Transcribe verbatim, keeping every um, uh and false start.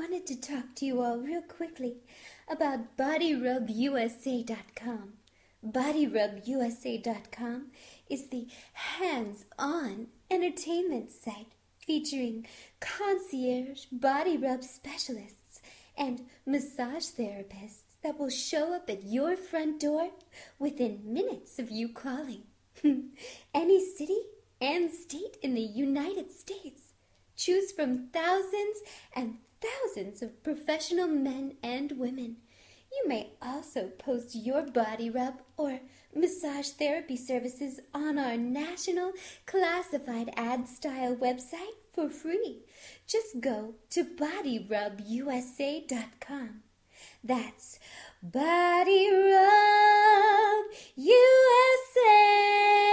wanted to talk to you all real quickly about Body Rub U S A dot com. Body Rub U S A dot com is the hands-on entertainment site featuring concierge body rub specialists and massage therapists that will show up at your front door within minutes of you calling. Any city and state in the United States. Choose from thousands and thousands of professional men and women. You may also post your body rub or massage therapy services on our national classified ad style website for free. Just go to Body Rub U S A dot com. That's BodyRubUSA.